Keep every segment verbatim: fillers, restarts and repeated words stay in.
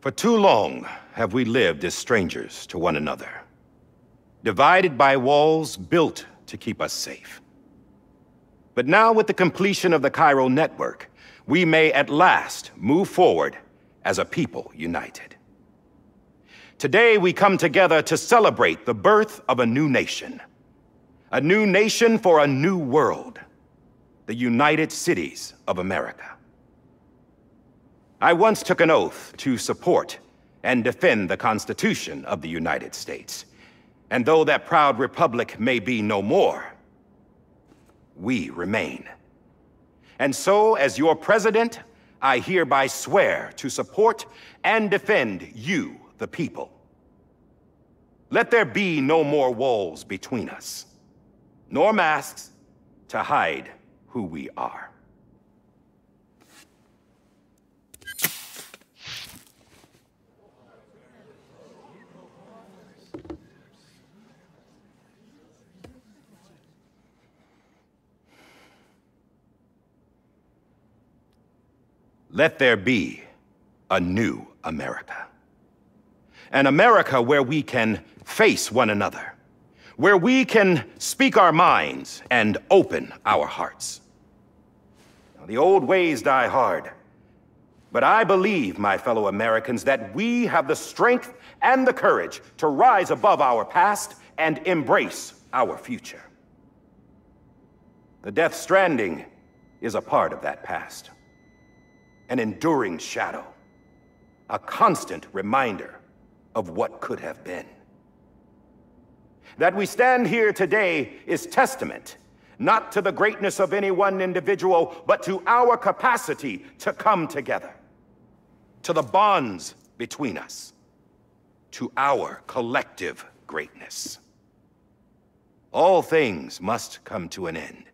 For too long have we lived as strangers to one another, divided by walls built to keep us safe. But now, with the completion of the Chiral network, we may at last move forward as a people united. Today we come together to celebrate the birth of a new nation. A new nation for a new world. The United Cities of America. I once took an oath to support and defend the Constitution of the United States. And though that proud republic may be no more, we remain. And so, as your president, I hereby swear to support and defend you, the people. Let there be no more walls between us, nor masks to hide who we are. Let there be a new America. An America where we can face one another, where we can speak our minds and open our hearts. Now, the old ways die hard, but I believe, my fellow Americans, that we have the strength and the courage to rise above our past and embrace our future. The Death Stranding is a part of that past. An enduring shadow, a constant reminder of what could have been. That we stand here today is testament, not to the greatness of any one individual, but to our capacity to come together, to the bonds between us, to our collective greatness. All things must come to an end,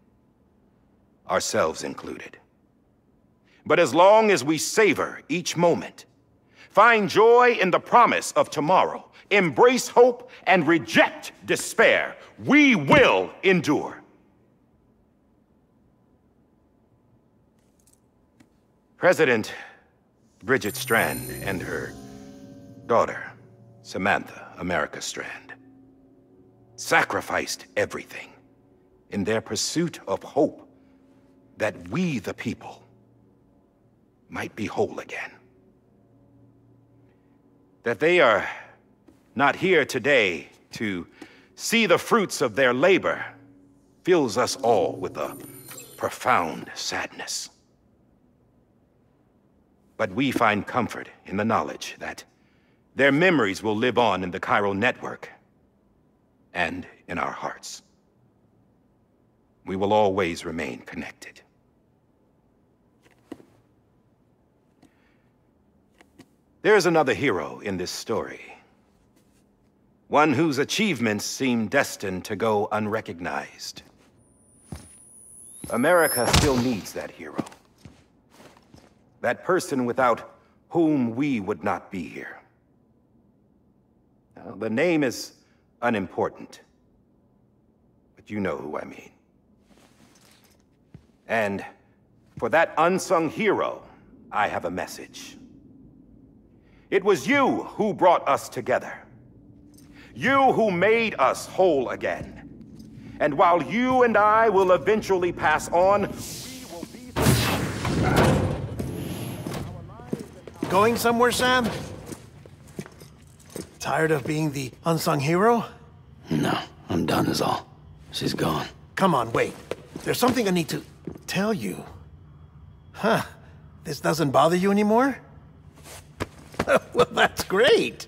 ourselves included. But as long as we savor each moment, find joy in the promise of tomorrow, embrace hope, and reject despair, we will endure. President Bridget Strand and her daughter, Samantha America Strand, sacrificed everything in their pursuit of hope that we, the people, might be whole again. That they are not here today to see the fruits of their labor fills us all with a profound sadness. But we find comfort in the knowledge that their memories will live on in the Chiral network and in our hearts. We will always remain connected. There is another hero in this story. One whose achievements seem destined to go unrecognized. America still needs that hero. That person without whom we would not be here. Now, the name is unimportant, but you know who I mean. And for that unsung hero, I have a message. It was you who brought us together. You who made us whole again. And while you and I will eventually pass on, we will be... Going somewhere, Sam? Tired of being the unsung hero? No, I'm done is all. She's gone. Come on, wait. There's something I need to tell you. Huh, this doesn't bother you anymore? Well, that's great.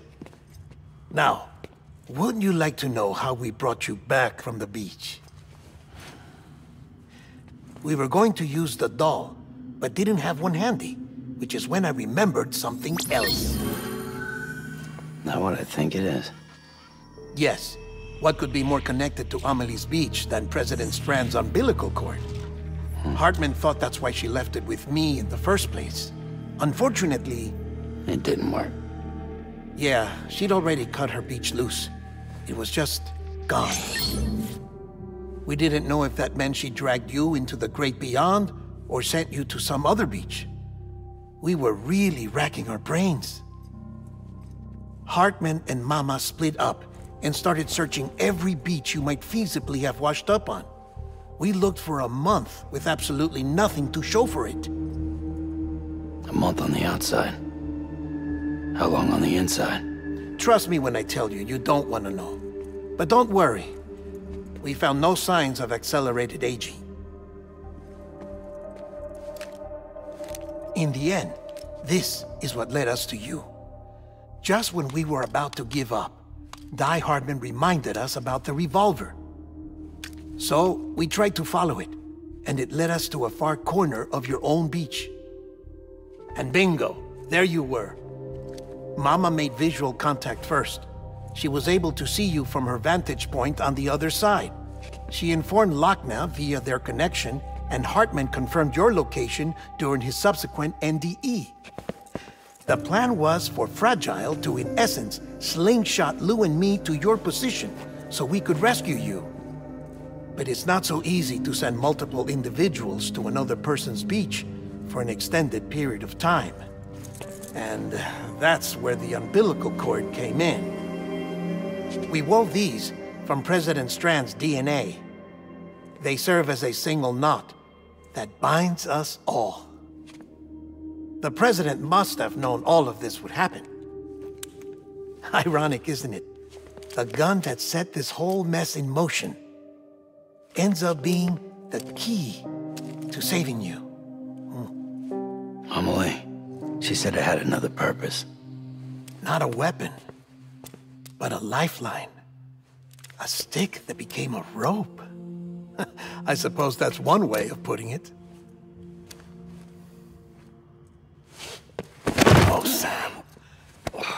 Now, wouldn't you like to know how we brought you back from the beach? We were going to use the doll, but didn't have one handy, which is when I remembered something else. Not what I think it is. Yes. What could be more connected to Amelie's beach than President Strand's umbilical cord? Hmm. Hardman thought that's why she left it with me in the first place. Unfortunately... It didn't work. Yeah, she'd already cut her beach loose. It was just gone. We didn't know if that meant she dragged you into the great beyond or sent you to some other beach. We were really racking our brains. Hartman and Mama split up and started searching every beach you might feasibly have washed up on. We looked for a month with absolutely nothing to show for it. A month on the outside. How long on the inside? Trust me when I tell you, you don't want to know. But don't worry. We found no signs of accelerated aging. In the end, this is what led us to you. Just when we were about to give up, Die Hardman reminded us about the revolver. So, we tried to follow it, and it led us to a far corner of your own beach. And bingo, there you were. Mama made visual contact first. She was able to see you from her vantage point on the other side. She informed Lachna via their connection, and Hartman confirmed your location during his subsequent N D E. The plan was for Fragile to, in essence, slingshot Lou and me to your position so we could rescue you. But it's not so easy to send multiple individuals to another person's beach for an extended period of time. And that's where the umbilical cord came in. We wove these from President Strand's D N A. They serve as a single knot that binds us all. The President must have known all of this would happen. Ironic, isn't it? The gun that set this whole mess in motion ends up being the key to saving you. Hmm. Amelie, she said it had another purpose. Not a weapon, but a lifeline. A stick that became a rope. I suppose that's one way of putting it. Oh, Sam.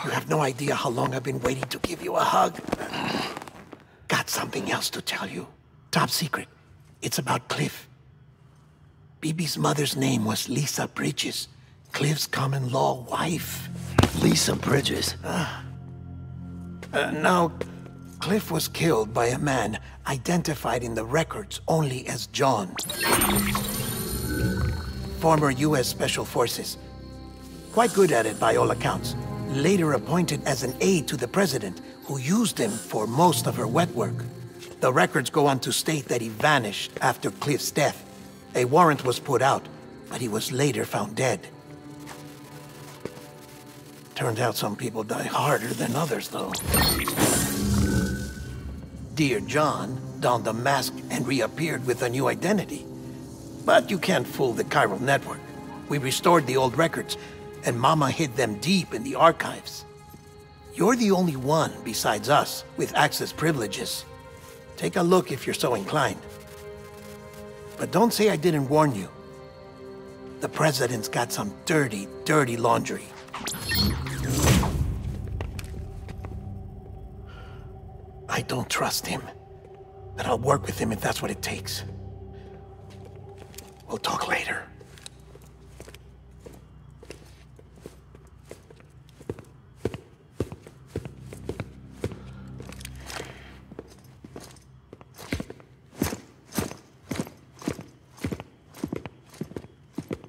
You have no idea how long I've been waiting to give you a hug. Got something else to tell you. Top secret. It's about Cliff. B B's mother's name was Lisa Bridges, Cliff's common-law wife. Lisa Bridges? Uh, uh, now, Cliff was killed by a man identified in the records only as John. Former U S Special Forces. Quite good at it by all accounts. Later appointed as an aide to the president, who used him for most of her wet work. The records go on to state that he vanished after Cliff's death. A warrant was put out, but he was later found dead. Turned out some people die harder than others, though. Dear John donned a mask and reappeared with a new identity. But you can't fool the Chiral network. We restored the old records, and Mama hid them deep in the archives. You're the only one, besides us, with access privileges. Take a look if you're so inclined. But don't say I didn't warn you. The president's got some dirty, dirty laundry. I don't trust him, but I'll work with him if that's what it takes. We'll talk later.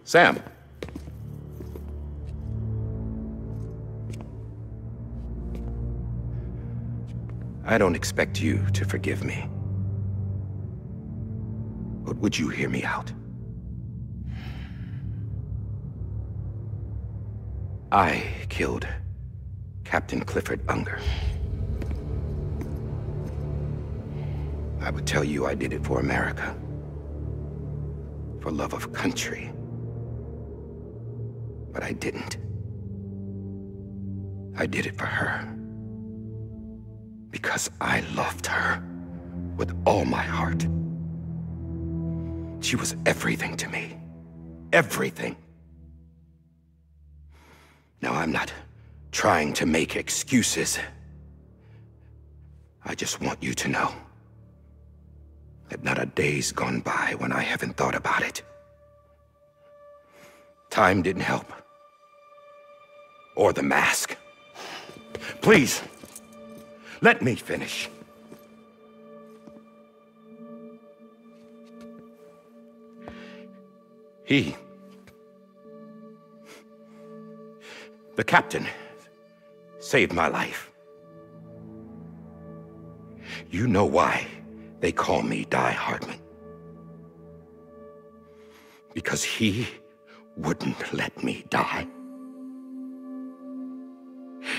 Sam. I don't expect you to forgive me. But would you hear me out? I killed Captain Clifford Unger. I would tell you I did it for America. For love of country. But I didn't. I did it for her. Because I loved her with all my heart. She was everything to me. Everything. Now, I'm not trying to make excuses. I just want you to know that not a day's gone by when I haven't thought about it. Time didn't help. Or the mask. Please, let me finish. He... the captain saved my life. You know why they call me Die Hardman. Because he wouldn't let me die.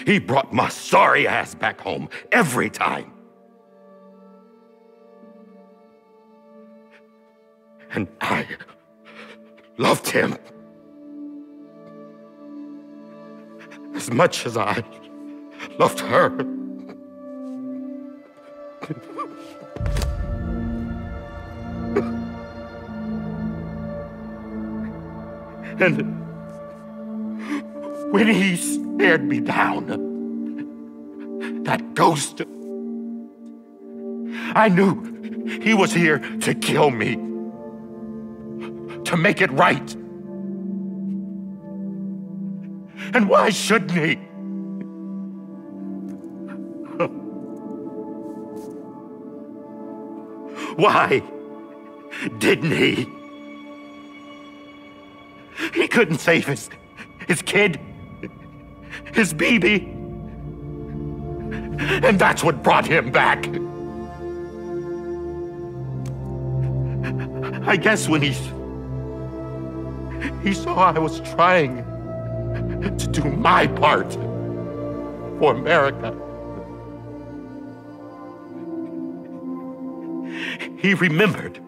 He brought my sorry ass back home every time. And I loved him as much as I loved her. And when he stared me down, that ghost, I knew he was here to kill me, to make it right. And why shouldn't he? Why didn't he? He couldn't save his, his kid, his B B. And that's what brought him back. I guess when he, he saw I was trying to do my part for America, he remembered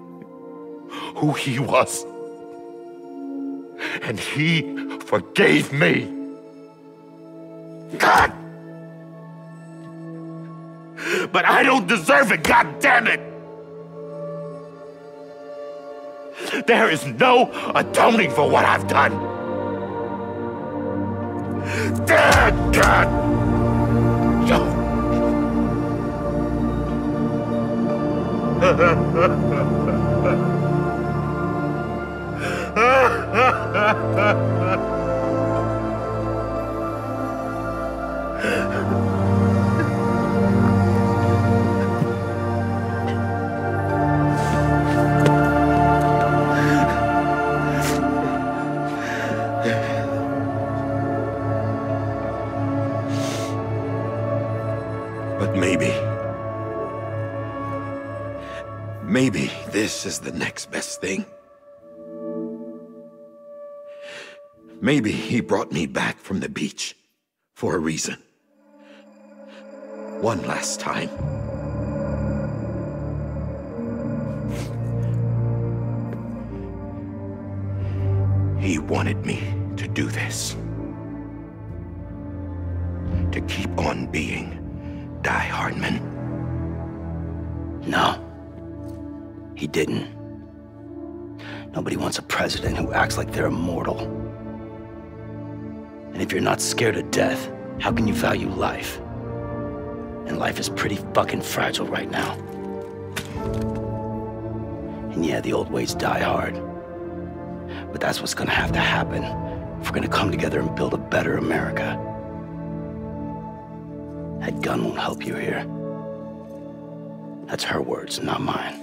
who he was. And he forgave me. God! But I don't deserve it, God damn it! There is no atoning for what I've done. Dad, God! No! But maybe, maybe this is the next best thing. Maybe he brought me back from the beach for a reason. One last time. He wanted me to do this. To keep on being Die Hardman. No, he didn't. Nobody wants a president who acts like they're immortal. And if you're not scared of death, how can you value life? And life is pretty fucking fragile right now. And yeah, the old ways die hard. But that's what's gonna have to happen if we're gonna come together and build a better America. That gun won't help you here. That's her words, not mine.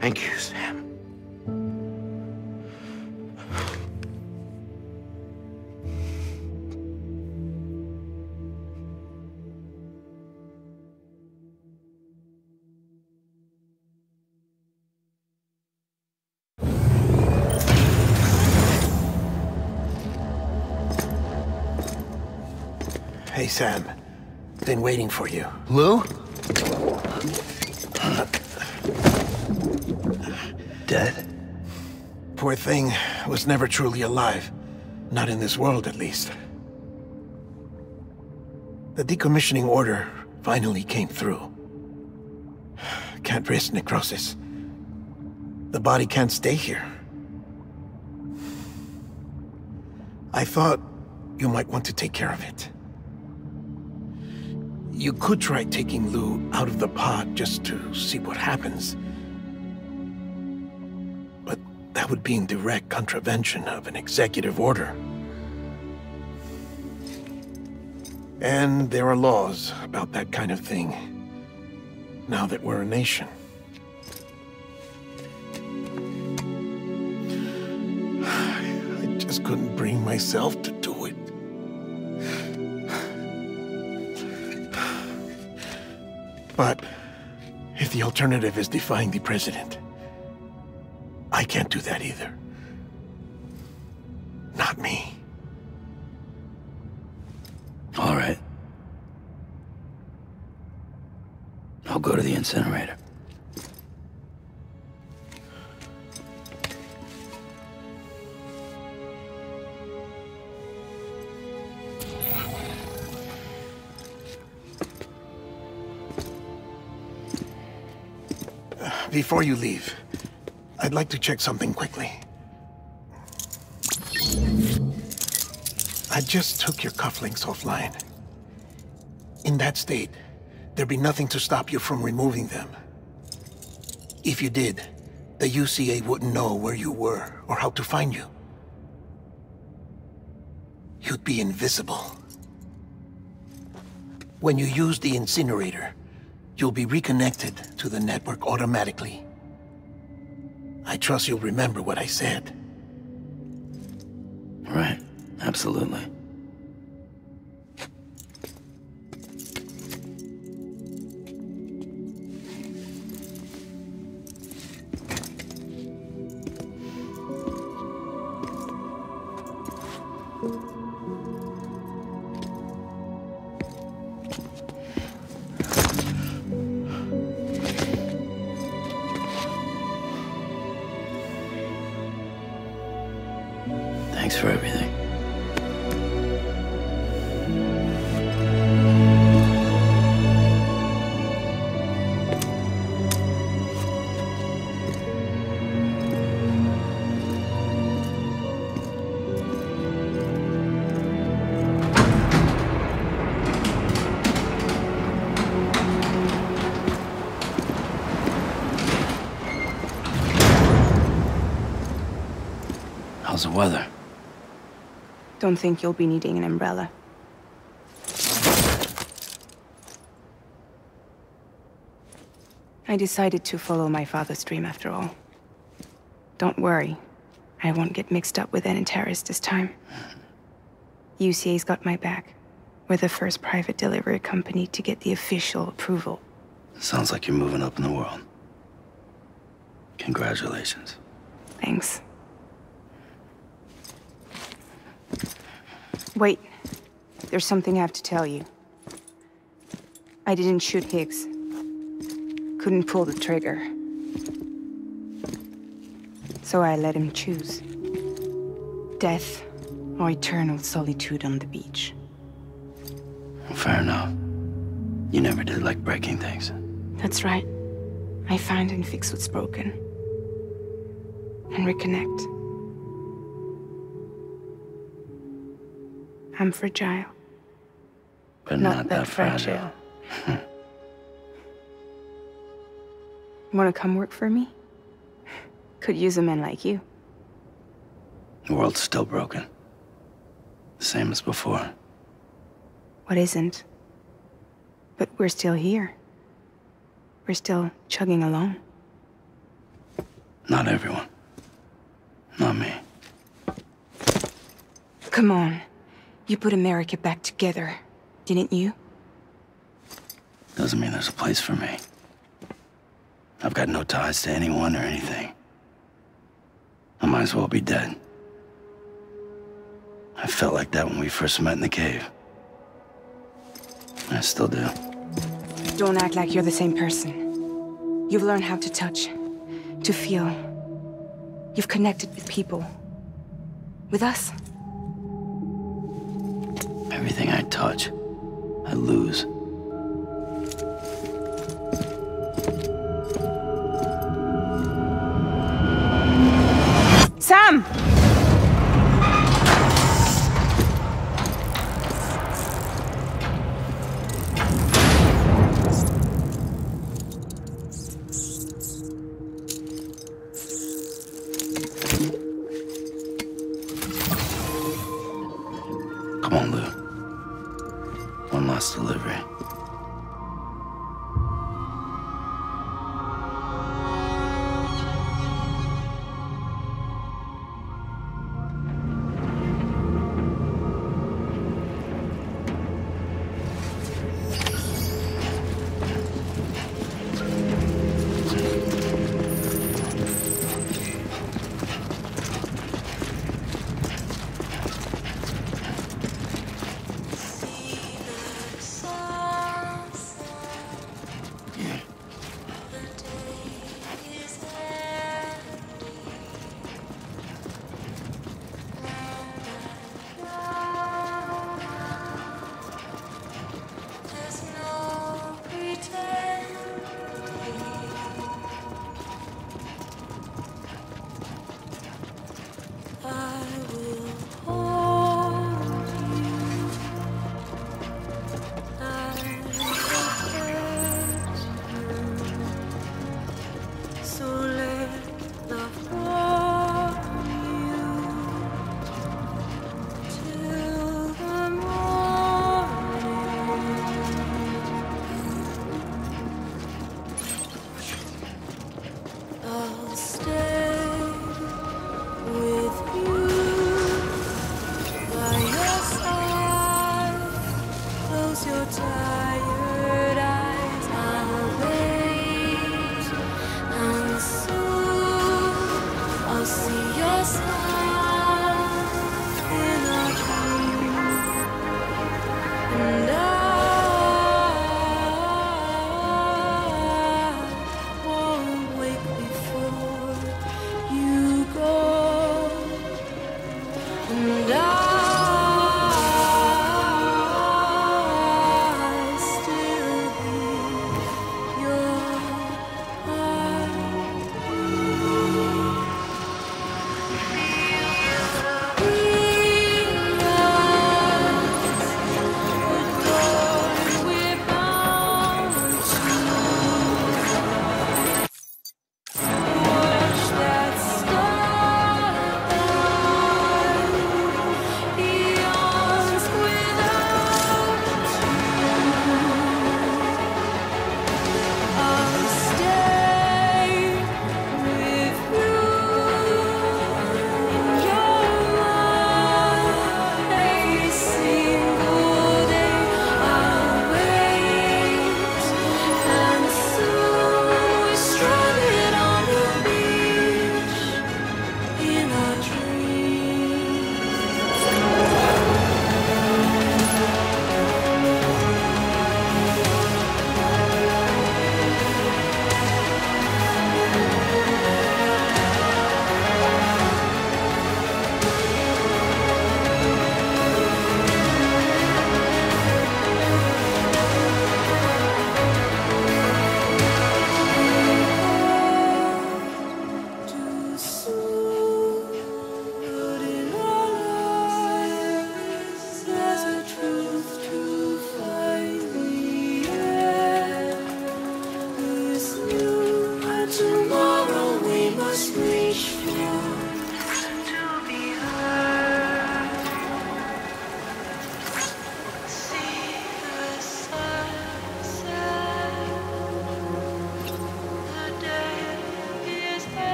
Thank you, Sam. Hey, Sam. Been waiting for you. Lou? Dead? Poor thing was never truly alive. Not in this world, at least. The decommissioning order finally came through. Can't risk necrosis. The body can't stay here. I thought you might want to take care of it. You could try taking Lou out of the pod just to see what happens. That would be in direct contravention of an executive order. And there are laws about that kind of thing, now that we're a nation. just couldn't bring myself to do it. But if the alternative is defying the president, I can't do that either. Not me. All right. I'll go to the incinerator. Before you leave, I'd like to check something quickly. I just took your cufflinks offline. In that state, there'd be nothing to stop you from removing them. If you did, the U C A wouldn't know where you were or how to find you. You'd be invisible. When you use the incinerator, you'll be reconnected to the network automatically. I trust you'll remember what I said. Right. Absolutely. The weather. Don't think you'll be needing an umbrella. I decided to follow my father's dream after all. Don't worry, I won't get mixed up with any terrorists this time. U C A's got my back. We're the first private delivery company to get the official approval. Sounds like you're moving up in the world. Congratulations. Thanks. Wait. There's something I have to tell you. I didn't shoot Higgs. Couldn't pull the trigger. So I let him choose. Death or eternal solitude on the beach. Fair enough. You never did like breaking things. That's right. I find and fix what's broken. And reconnect. I'm fragile. But not, not that, that fragile. fragile. Wanna come work for me? Could use a man like you. The world's still broken. The same as before. What isn't? But we're still here. We're still chugging along. Not everyone. Not me. Come on. You put America back together, didn't you? Doesn't mean there's a place for me. I've got no ties to anyone or anything. I might as well be dead. I felt like that when we first met in the cave. I still do. Don't act like you're the same person. You've learned how to touch, to feel. You've connected with people. With us. Everything I touch, I lose. Sam! Come on, Lou. Delivery.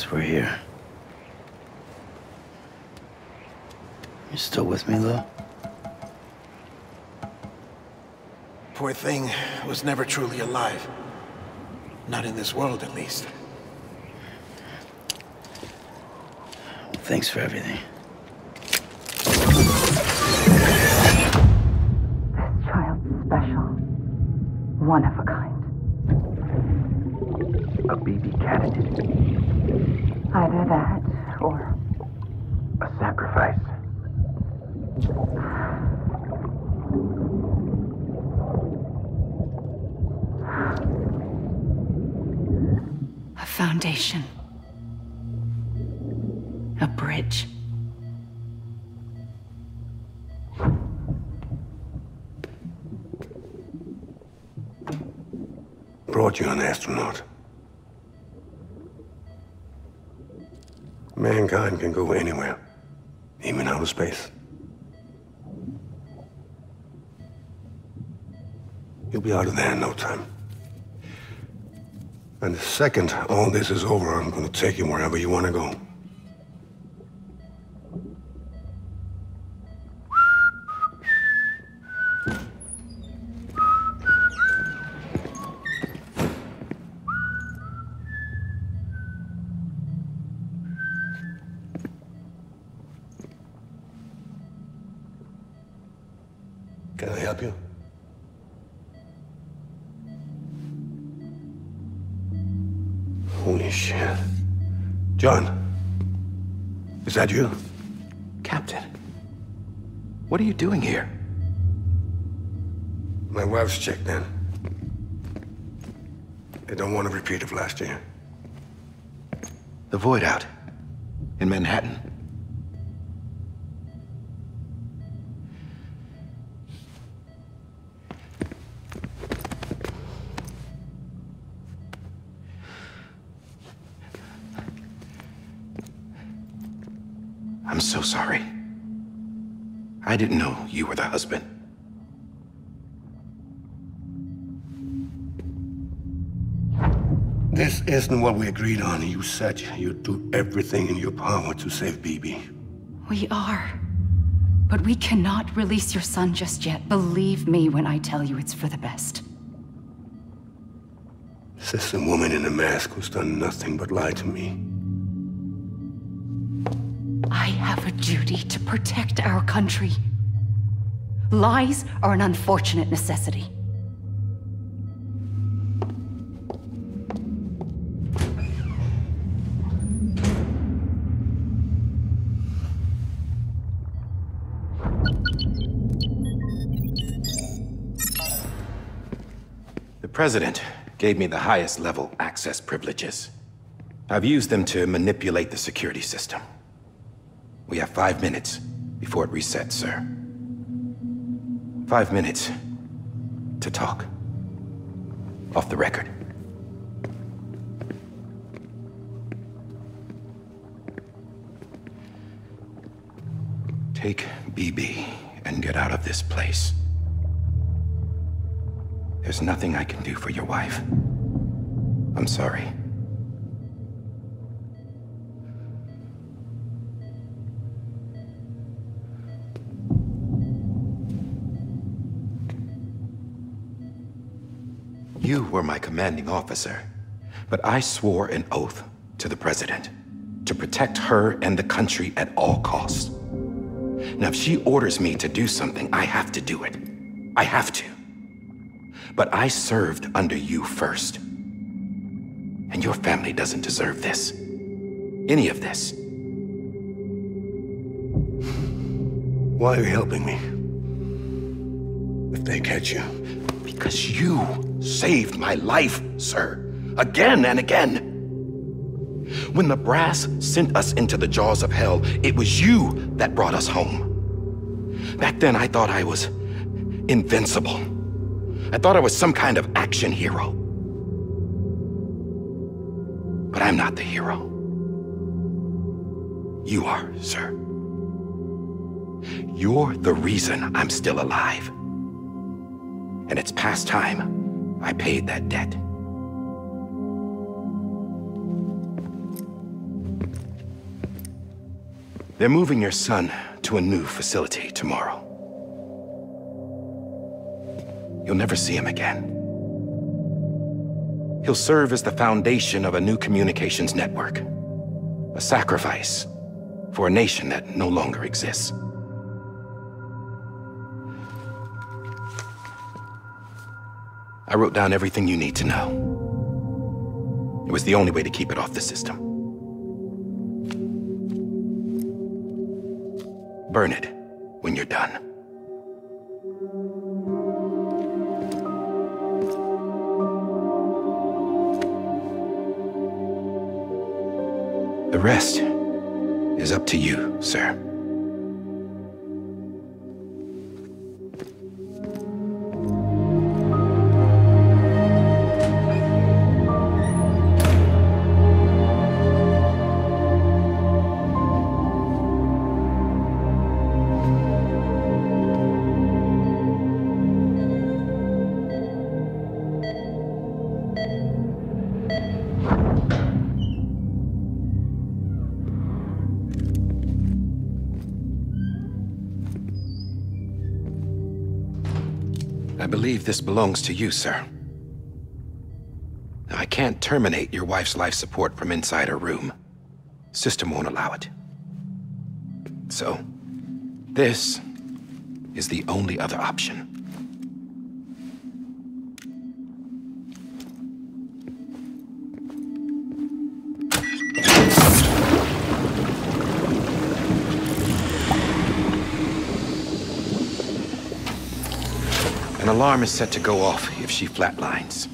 guess we're here. You still with me, Lou? Poor thing was never truly alive. Not in this world, at least. Well, thanks for everything. Child special. One of a kind. A B B candidate. Either that, or... a sacrifice. A foundation. A bridge. Brought you an astronaut. Mankind can go anywhere, even outer space. You'll be out of there in no time. And the second all this is over, I'm going to take you wherever you want to go. Can I help you? Holy shit. John, is that you? Captain, what are you doing here? My wife's checked in. They don't want a repeat of last year. The Void Out in Manhattan. I'm so sorry. I didn't know you were the husband. This isn't what we agreed on. You said you'd do everything in your power to save B B. We are. But we cannot release your son just yet. Believe me when I tell you it's for the best. This is a woman in a mask who's done nothing but lie to me. I have a duty to protect our country. Lies are an unfortunate necessity. The President gave me the highest level access privileges. I've used them to manipulate the security system. We have five minutes before it resets, sir. Five minutes to talk. Off the record. Take B B and get out of this place. There's nothing I can do for your wife. I'm sorry. You were my commanding officer, but I swore an oath to the President to protect her and the country at all costs. Now, if she orders me to do something, I have to do it. I have to. But I served under you first. And your family doesn't deserve this. Any of this. Why are you helping me? If they catch you. Because you saved my life, sir. Again and again. When the brass sent us into the jaws of hell, it was you that brought us home. Back then, I thought I was invincible. I thought I was some kind of action hero. But I'm not the hero. You are, sir. You're the reason I'm still alive. And it's past time I paid that debt. They're moving your son to a new facility tomorrow. You'll never see him again. He'll serve as the foundation of a new communications network. A sacrifice for a nation that no longer exists. I wrote down everything you need to know. It was the only way to keep it off the system. Burn it when you're done. The rest is up to you, sir. This belongs to you, sir. Now, I can't terminate your wife's life support from inside her room. System won't allow it. So, this is the only other option. An alarm is set to go off if she flatlines.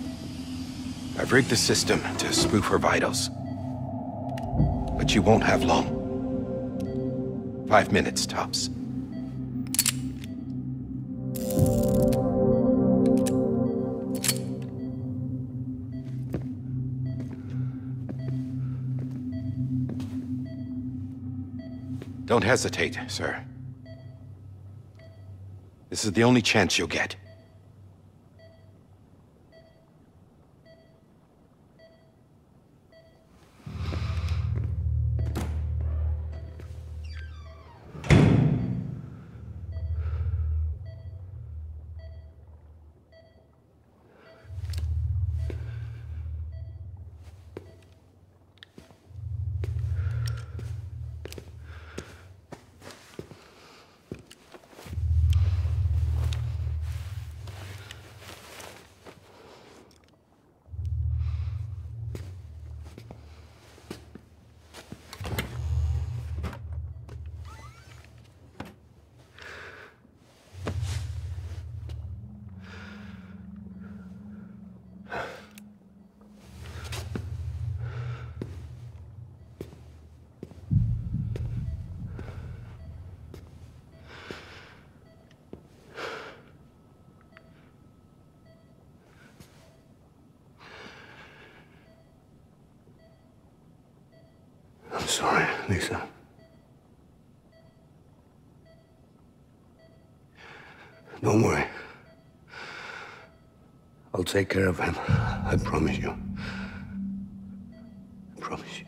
I've rigged the system to spoof her vitals. But you won't have long. Five minutes tops. Don't hesitate, sir. This is the only chance you'll get. Sorry, Lisa. Don't worry. I'll take care of him. I promise you. I promise you.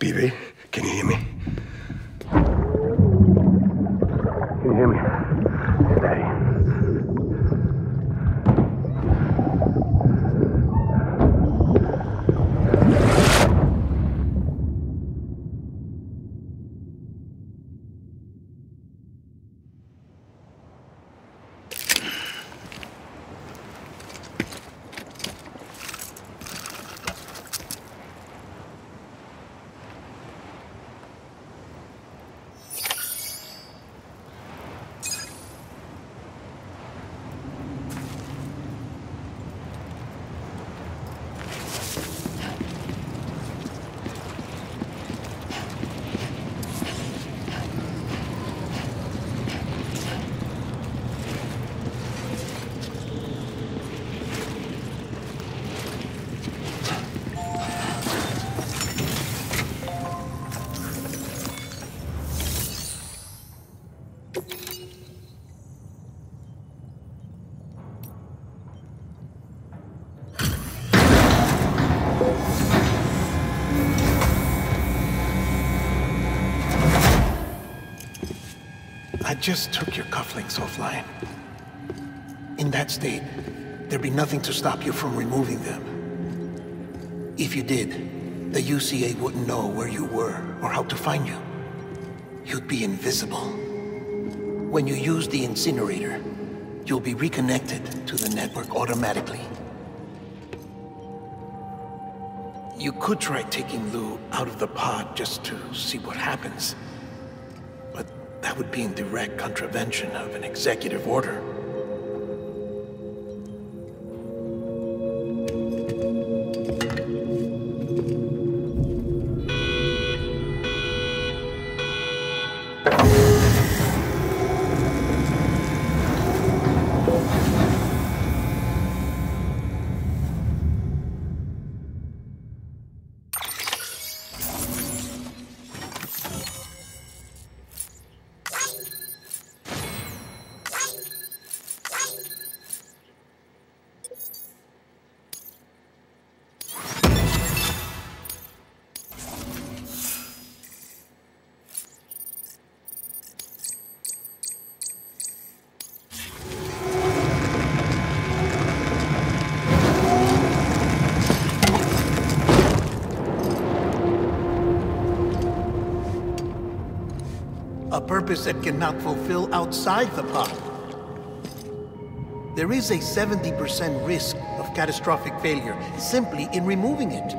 B B, can you hear me? Can you hear me? Steady. I just took your cufflinks offline. In that state, there'd be nothing to stop you from removing them. If you did, the U C A wouldn't know where you were or how to find you. You'd be invisible. When you use the incinerator, you'll be reconnected to the network automatically. You could try taking Lou out of the pod just to see what happens, but that would be in direct contravention of an executive order. Purpose that cannot fulfill outside the pod. There is a seventy percent risk of catastrophic failure simply in removing it.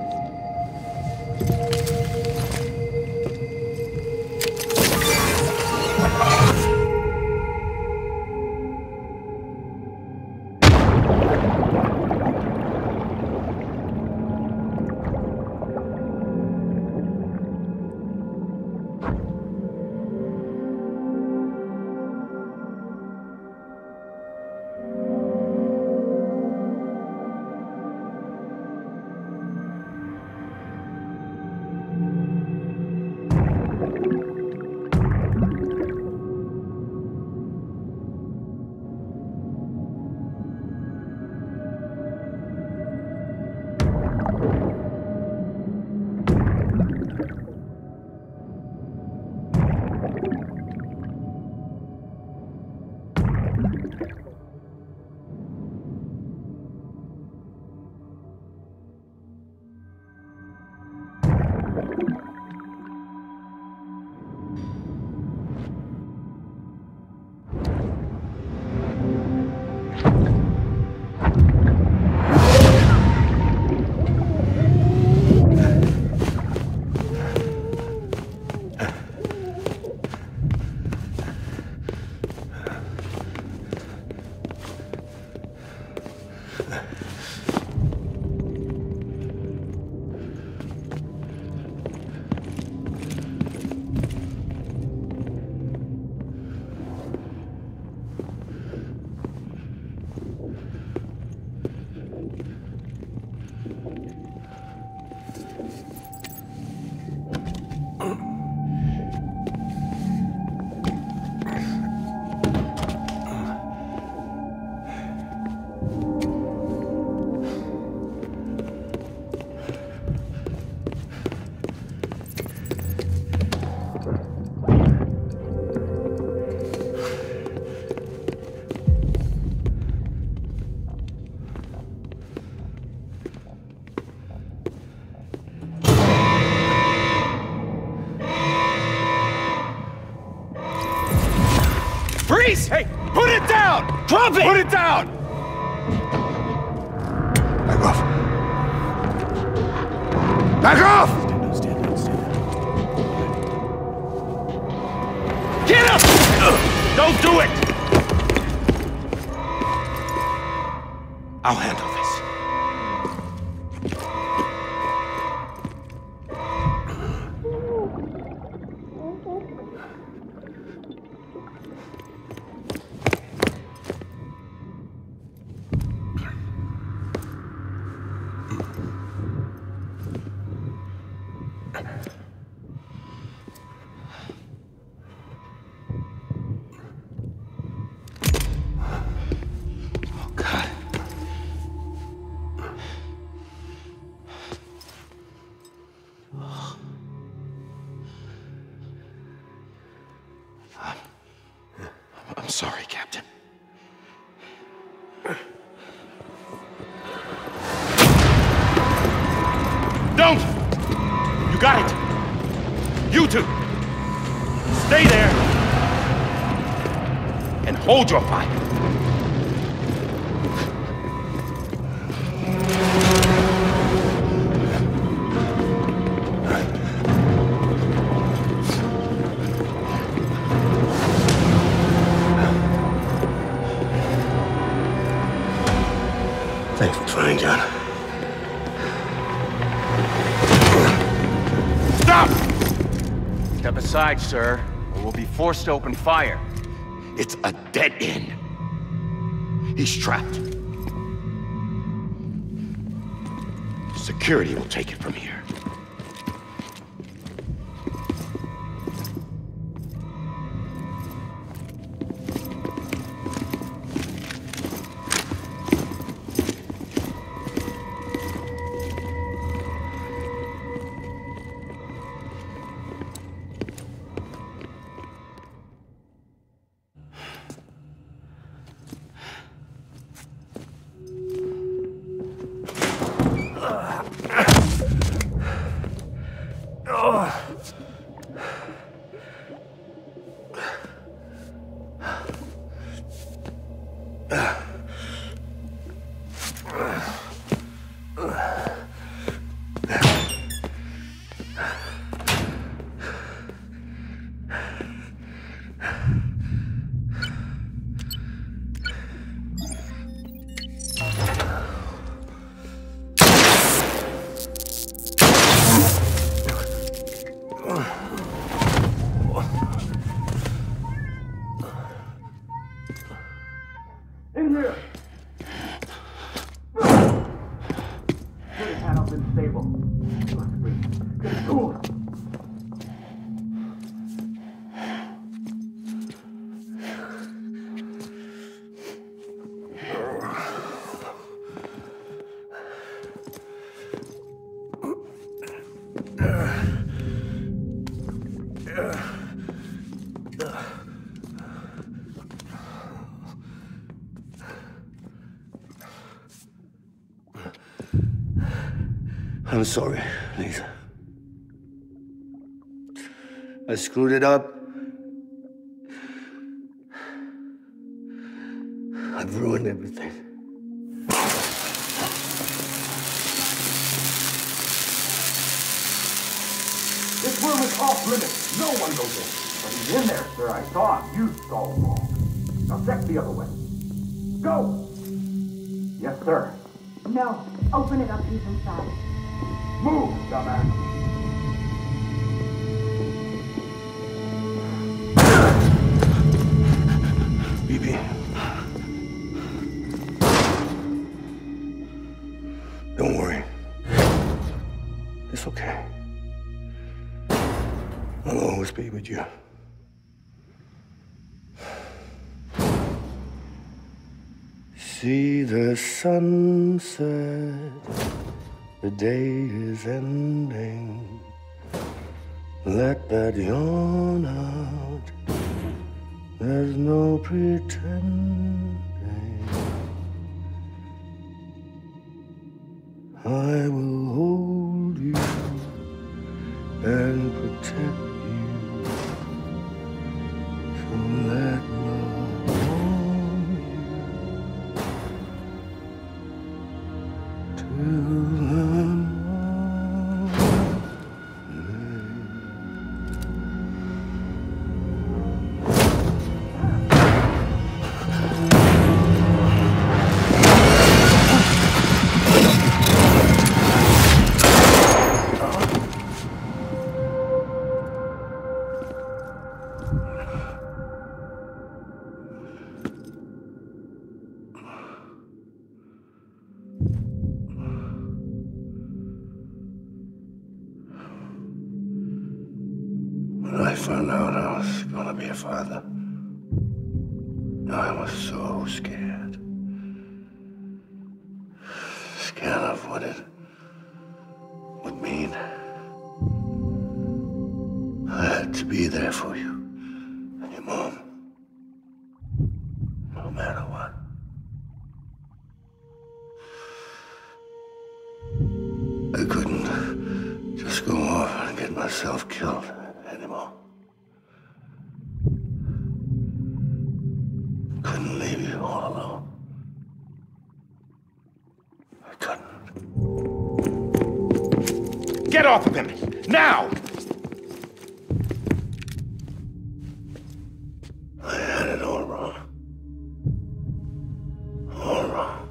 Hey, put it down! Drop it! Put it down! Back off. Back off! Stand down, stand down. Get up! Don't do it! I'll handle it. sorry, Captain. Don't! You got it! You two! Stay there! And hold your fire! Thanks for trying, John. Stop! Step aside, sir, or we'll be forced to open fire. It's a dead end. He's trapped. Security will take it from here. I'm sorry, Lisa. I screwed it up. I've ruined everything. This room is off limits. No one goes in. But he's in there, sir. I saw him. You saw him all. Now check the other way. Go! Yes, sir. No. Open it up even further. Move, dumbass! B B. Don't worry. It's okay. I'll always be with you. See the sunset. The day is ending. Let that yawn out. There's no pretending. I will hold you and protect you. So let love warm you. To be there for you and your mom. myself killed anymore. Couldn't leave you all alone. I couldn't. Get off of him! Now! I had it all wrong. All wrong.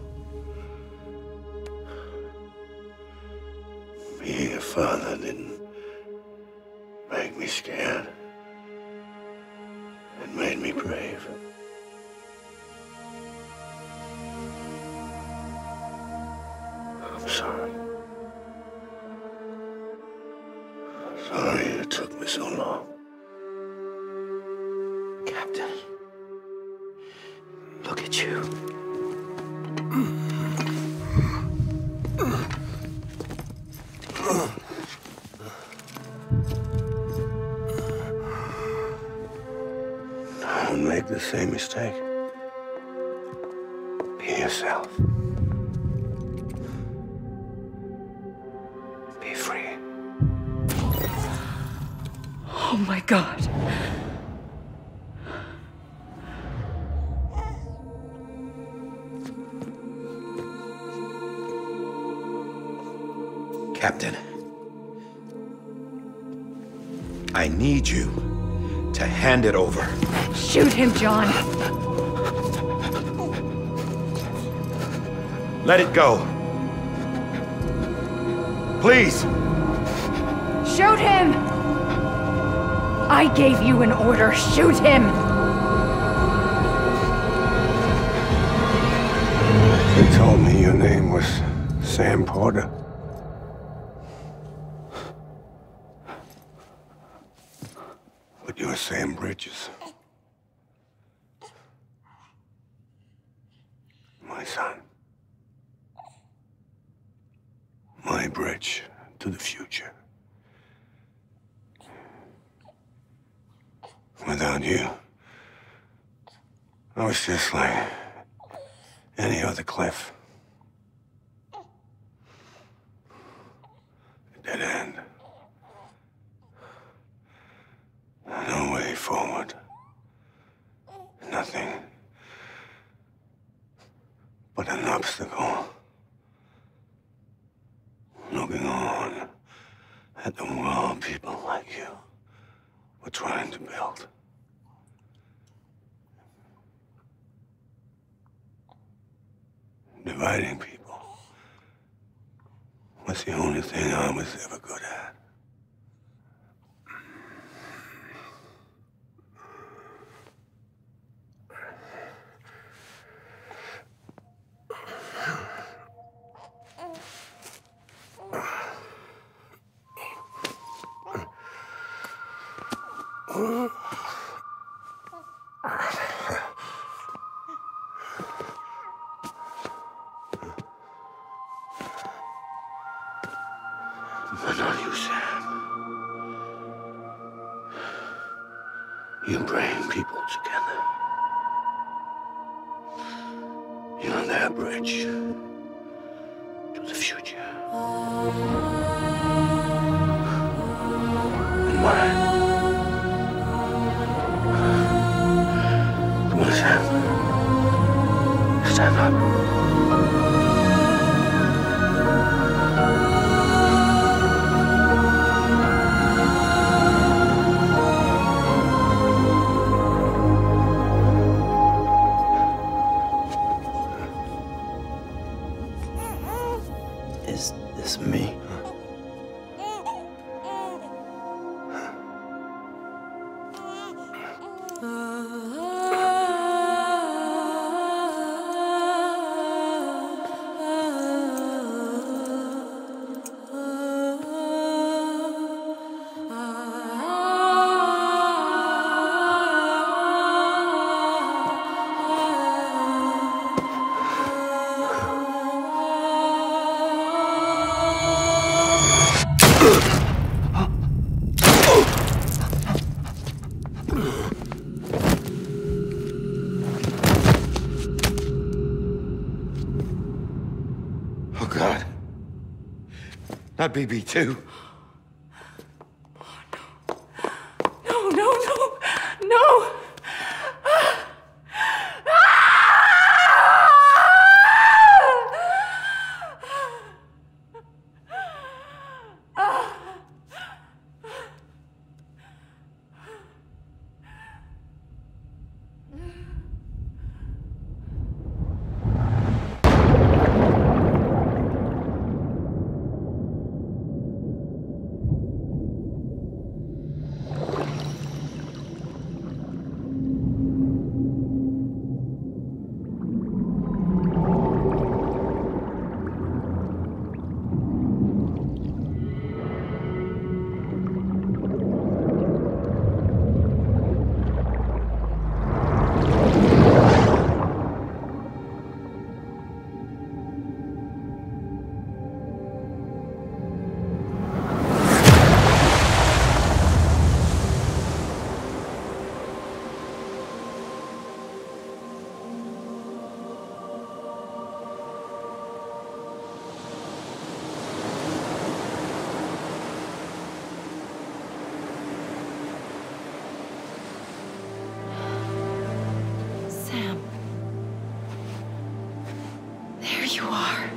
Being a father didn't make me scared. It made me brave. I'm sorry. Sorry it took me so long. Captain, look at you. Don't make the same mistake. Be yourself. Oh my God. Captain, I need you to hand it over. Shoot him, John. Let it go. Please. Shoot him. I gave you an order. Shoot him! They told me your name was Sam Porter. But you're Sam Bridges. My son. My bridge to the future. Without you, I was just like any other cliff. A dead end. No way forward. Nothing but an obstacle. Looking on at the world people like you were trying to build. Dividing people was the only thing I was ever good at. Not B B too. you are.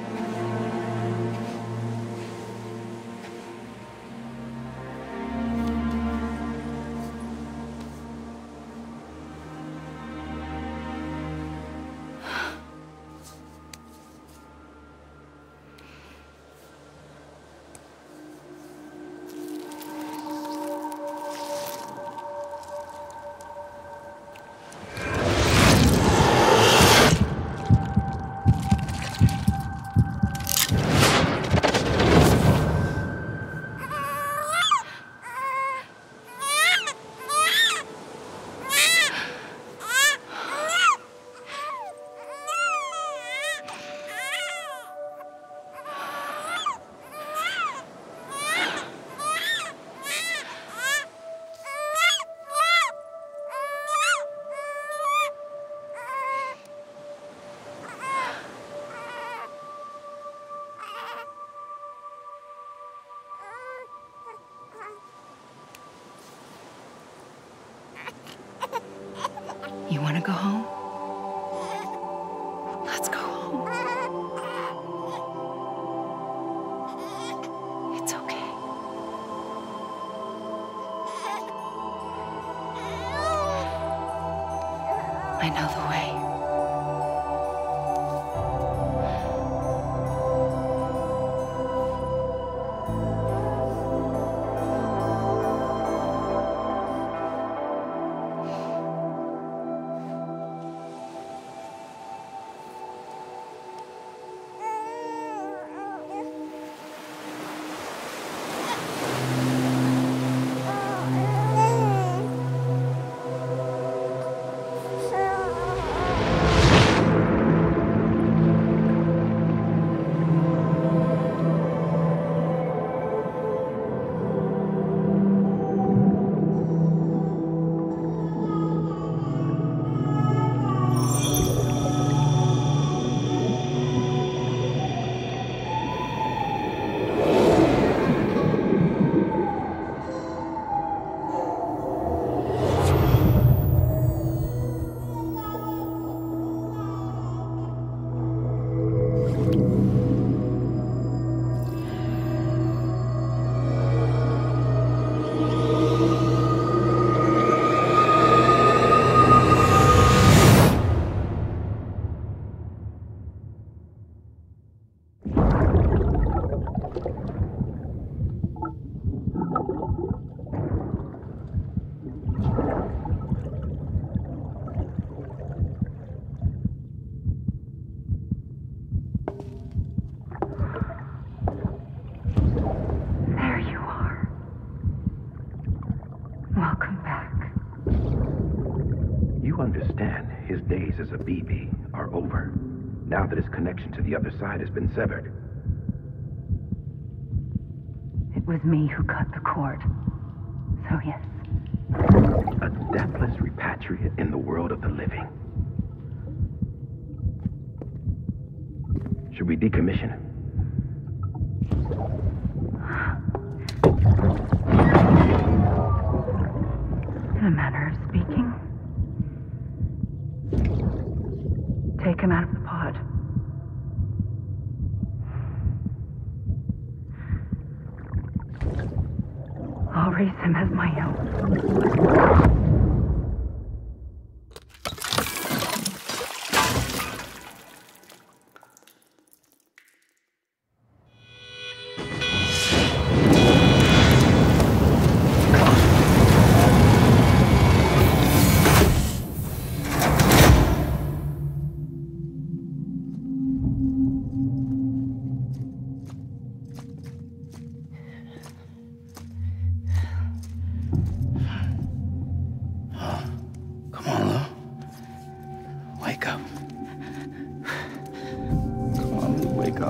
You want to go home? Let's go home. It's okay. I know the way. As a B B are over, now that his connection to the other side has been severed. It was me who cut the cord. So yes. A deathless repatriate in the world of the living. Should we decommission him? In a manner of speaking. Take him out of the pod. I'll raise him as my own. Go!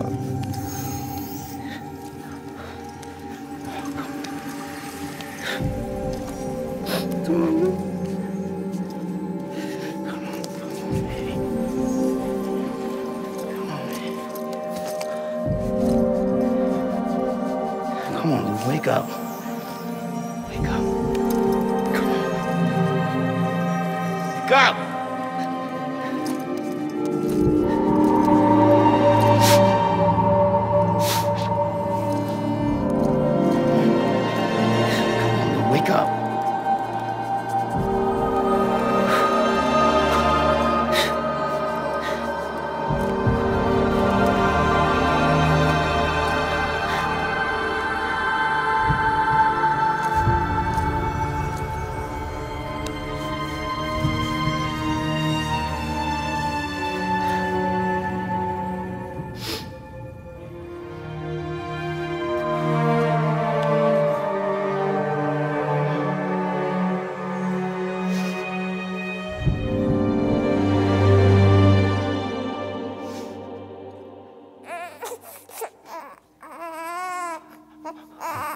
Ugh.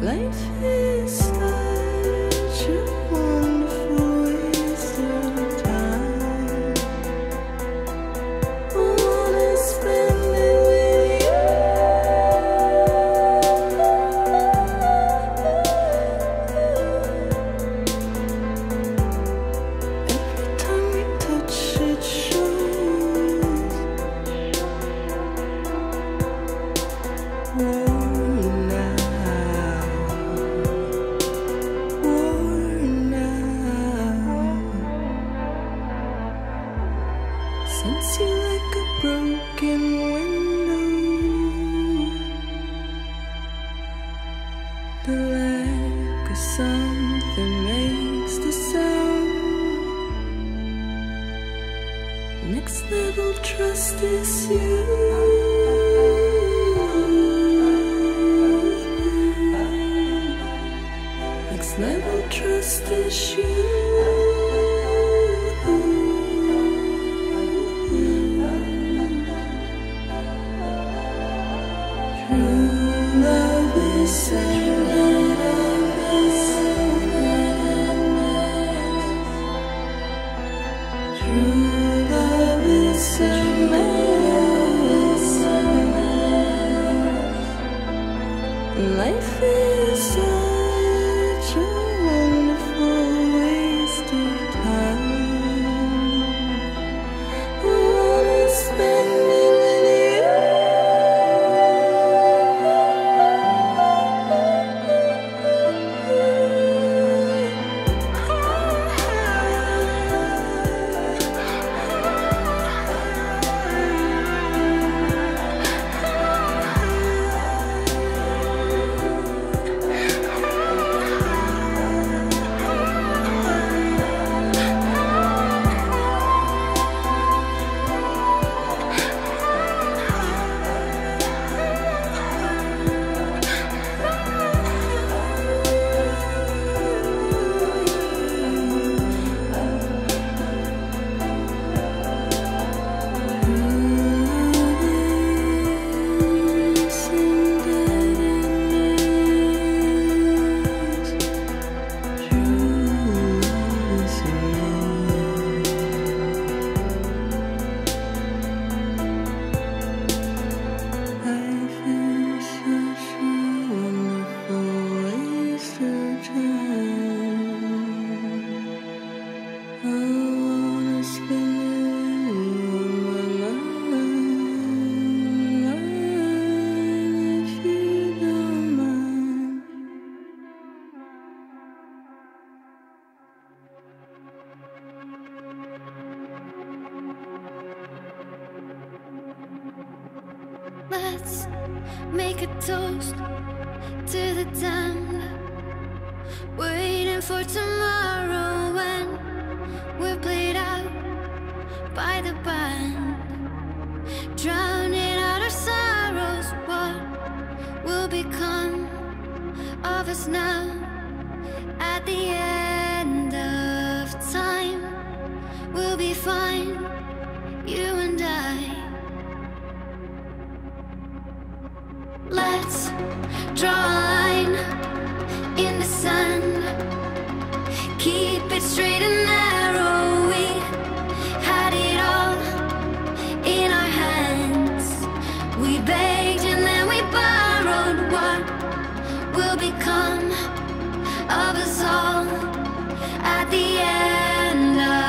Life is such a wonderful waste of Let's make a toast to the time, waiting for tomorrow when we're played out by the band, drowning out our sorrows. What will become of us now at the end of time? We'll be fine, you and I. Let's draw a line in the sun, keep it straight and narrow. We had it all in our hands. We begged and then we borrowed. What will become of us all at the end of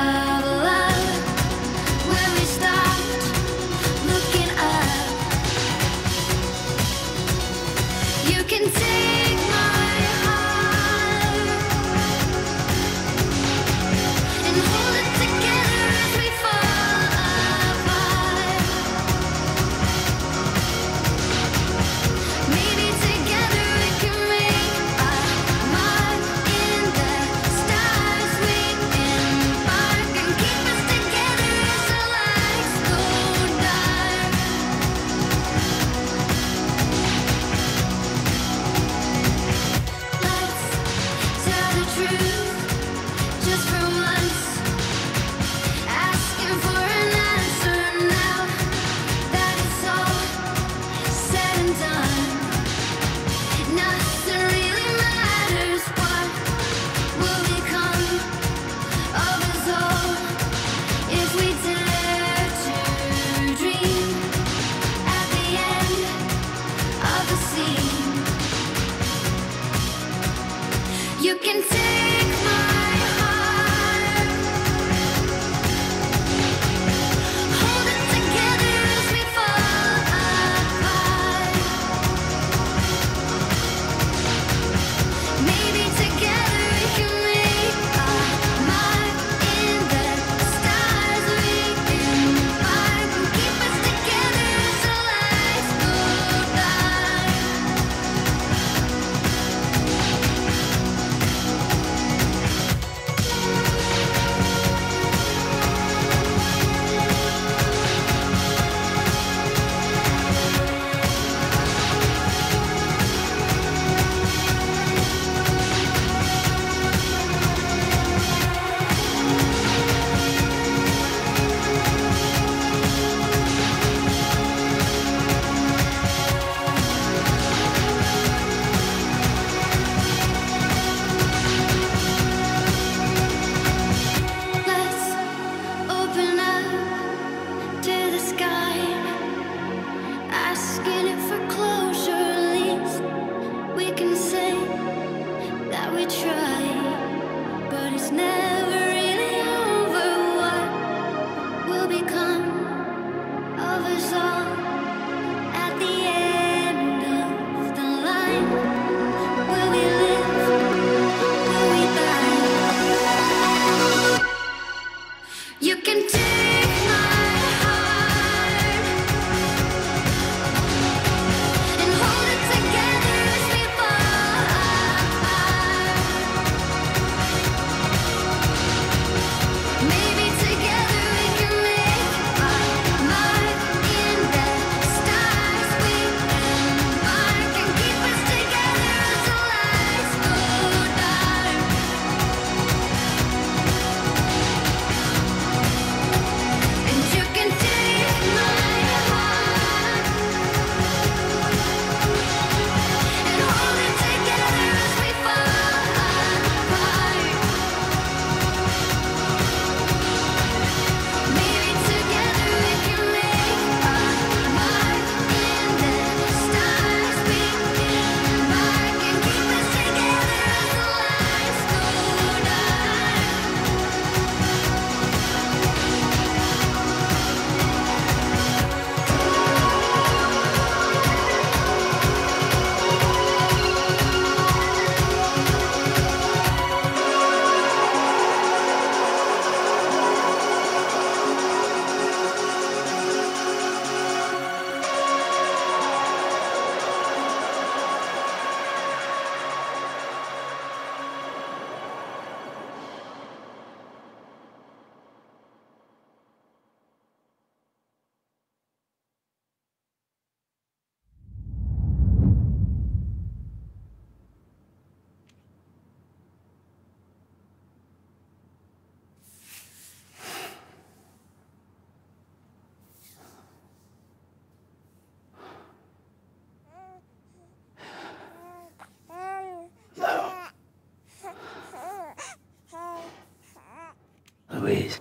Louise.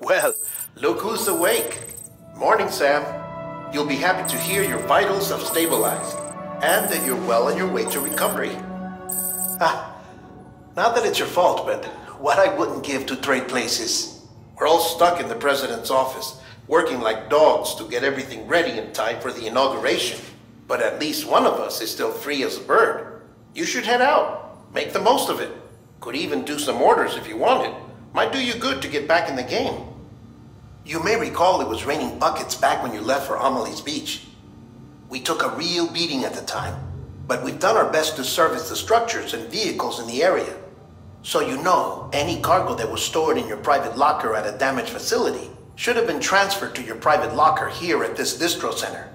Well, look who's awake. Morning, Sam. You'll be happy to hear your vitals have stabilized and that you're well on your way to recovery. Ah, not that it's your fault, but what I wouldn't give to trade places. We're all stuck in the president's office, working like dogs to get everything ready in time for the inauguration. But at least one of us is still free as a bird. You should head out. Make the most of it. Could even do some orders if you wanted. Might do you good to get back in the game. You may recall it was raining buckets back when you left for Amelie's beach. We took a real beating at the time, but we've done our best to service the structures and vehicles in the area. So you know, any cargo that was stored in your private locker at a damaged facility should have been transferred to your private locker here at this distro center.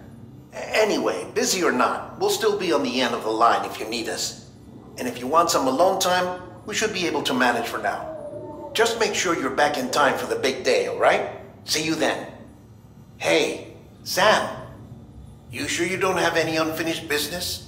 Anyway, busy or not, we'll still be on the end of the line if you need us. And if you want some alone time, we should be able to manage for now. Just make sure you're back in time for the big day, all right? See you then. Hey, Sam, you sure you don't have any unfinished business?